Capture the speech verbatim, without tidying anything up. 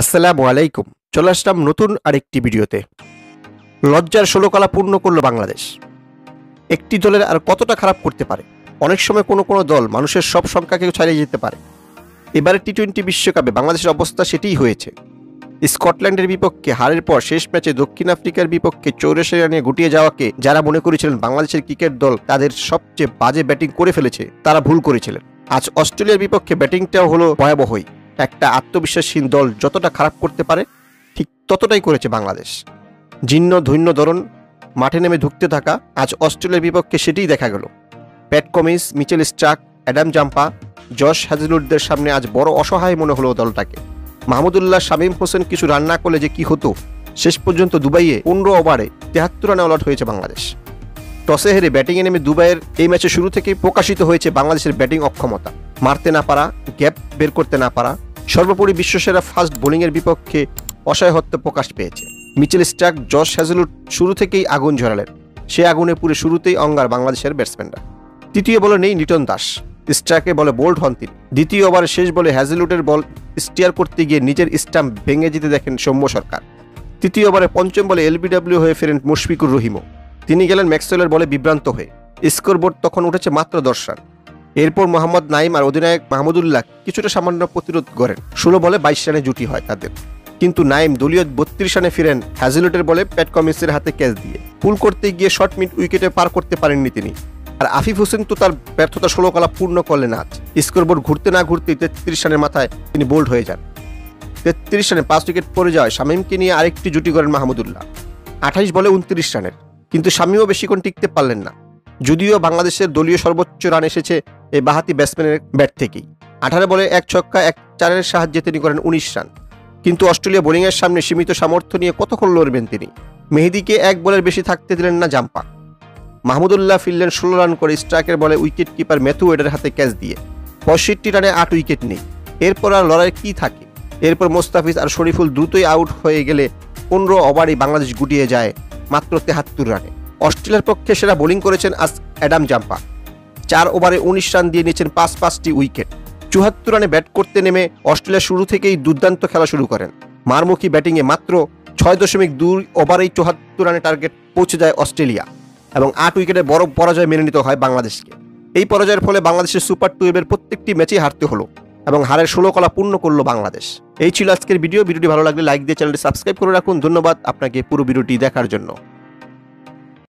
আসসালামু আলাইকুম। চলে আসলাম নতুন আরেকটি ভিডিওতে। লজ্জার ষোলকলা পূর্ণ করল বাংলাদেশ। একটি দলের আর কতটা খারাপ করতে পারে? অনেক সময় কোনো কোনো দল মানুষের সব সংখ্যাকে ছাড়িয়ে যেতে পারে। এবারে টি টোয়েন্টি বিশ্বকাপে বাংলাদেশের অবস্থা সেটিই হয়েছে। স্কটল্যান্ডের বিপক্ষে হারের পর শেষ ম্যাচে দক্ষিণ আফ্রিকার বিপক্ষে চৌরাশি রানে গুটিয়ে যাওয়াকে যারা মনে করেছিলেন বাংলাদেশের ক্রিকেট দল তাদের সবচেয়ে বাজে ব্যাটিং করে ফেলেছে, তারা ভুল করেছিলেন। আজ অস্ট্রেলিয়ার বিপক্ষে ব্যাটিংটাও হলো ভয়াবহই। একটা আত্মবিশ্বাসহীন দল যতটা খারাপ করতে পারে ঠিক ততটাই করেছে বাংলাদেশ। জীর্ণ ধৈর্য ধরন, মাঠে নেমে ধুঁকতে থাকা, আজ অস্ট্রেলিয়ার বিপক্ষে সেটাই দেখা গেল। Pat Cummins, Mitchell Starc, Adam Zampa, Josh হ্যাজেলউডদের সামনে আজ বড় অসহায় মনে হলো দলটাকে। মাহমুদুল্লাহ, শামীম হোসেন কিছু রান না করলে যে কী হতো। শেষ পর্যন্ত দুবাইয়ে পনেরো ওভারে তেহাত্তর রানে অলআউট হয়েছে বাংলাদেশ। টসে হেরে ব্যাটিংয়ে নেমে দুবাইয়ের এই ম্যাচে শুরু থেকেই প্রকাশিত হয়েছে বাংলাদেশের ব্যাটিং অক্ষমতা। মারতে না পারা, গ্যাপ বের করতে না পারা, সর্বোপরি বিশ্বসেরা ফাস্ট বোলিংয়ের বিপক্ষে অসহায়ত্ব প্রকাশ পেয়েছে। মিচেল স্ট্রাক, জশ হ্যাজেলউড শুরু থেকেই আগুন ঝরালেন। সে আগুনে পুরে শুরুতেই অঙ্গার বাংলাদেশের ব্যাটসম্যানরা। তৃতীয় বলে নেই নিটন দাস, স্ট্রাকে বলে বোল্ড হন তিনি। দ্বিতীয় ওভারে শেষ বলে হ্যাজেলউডের বল স্টিয়ার করতে গিয়ে নিজের স্টাম্প ভেঙে যেতে দেখেন সৌম্য সরকার। তৃতীয় ওভারে পঞ্চম বলে এলবিডব্লিউ হয়ে ফেরেন মুশফিকুর রহিমও। তিনি গেলেন ম্যাক্সওয়েলের বলে বিভ্রান্ত হয়ে। স্কোরবোর্ড তখন উঠেছে মাত্র দশ রান। এরপর মোহাম্মদ নাইম আর অধিনায়ক মাহমুদুল্লাহ কিছুটা সামান্য প্রতিরোধ করেন। ষোলো বলে বাইশ রানে জুটি হয় তাদের, কিন্তু নাইম দলীয় বত্রিশ রানে ফিরেন হ্যাজেলউডের বলে প্যাট কমিন্সের হাতে ক্যাচ দিয়ে। পুল করতে গিয়ে শর্ট মিড উইকেটে পার করতে পারেননি তিনি। আর আসিফ হোসেন তো তার ব্যর্থতা ষোলকলা পূর্ণ করলেন আজ। স্কোরবোর্ড ঘুরতে না ঘুরতেই তেত্রিশ রানের মাথায় তিনি বোল্ড হয়ে যান। তেত্রিশ রানে পাঁচ উইকেট পড়ে যাওয়ায় শামীমকে নিয়ে আরেকটি জুটি করেন মাহমুদুল্লাহ, আঠাইশ বলে উনত্রিশ রানের। কিন্তু শামীমও বেশিক্ষণ টিকতে পারলেন না। যদিও বাংলাদেশের দলীয় সর্বোচ্চ রান এসেছে এই বাহাতি ব্যাটসম্যানের ব্যাট থেকেই। আঠারো বলে এক ছক্কা এক চারের সাহায্যে তিনি করেন উনিশ রান। কিন্তু অস্ট্রেলিয়া বোলিংয়ের সামনে সীমিত সামর্থ্য নিয়ে কতক্ষণ লড়বেন তিনি। মেহেদিকে এক বলের বেশি থাকতে দিলেন না জাম্পা। মাহমুদুল্লাহ ফিরলেন ষোলো রান করে স্ট্রাকের বলে উইকেট কিপার ম্যাথু ওয়েডের হাতে ক্যাচ দিয়ে। পঁয়ষট্টি রানে আট উইকেট নেই। এরপর আর লড়াই কী থাকে। এরপর মোস্তাফিজ আর শরীফুল দ্রুতই আউট হয়ে গেলে পনেরো ওভারই বাংলাদেশ গুটিয়ে যায় মাত্র তেহাত্তর রানে। অস্ট্রেলিয়ার পক্ষে সেরা বোলিং করেছেন আজ অ্যাডাম জাম্পা। চার ওভারে উনিশ রান দিয়ে নিয়েছেন পাঁচ পাঁচটি উইকেট। চুয়াত্তর রানে ব্যাট করতে নেমে অস্ট্রেলিয়া শুরু থেকেই দুর্দান্ত খেলা শুরু করেন। মারমুখী ব্যাটিংয়ে মাত্র ছয় দশমিক দুই ওভারেই চুয়াত্তর রানে টার্গেট পৌঁছে যায় অস্ট্রেলিয়া এবং আট উইকেটে বড় পরাজয় মেনে নিতে হয় বাংলাদেশকে। এই পরাজয়ের ফলে বাংলাদেশের সুপার টুয়েলভের প্রত্যেকটি ম্যাচেই হারতে হলো এবং হারের ষোলকলা পূর্ণ করলো বাংলাদেশ। এই ছিল আজকের ভিডিও। ভিডিওটি ভালো লাগলে লাইক দিয়ে চ্যানেলটি সাবস্ক্রাইব করে রাখুন। ধন্যবাদ আপনাকে পুরো ভিডিওটি দেখার জন্য।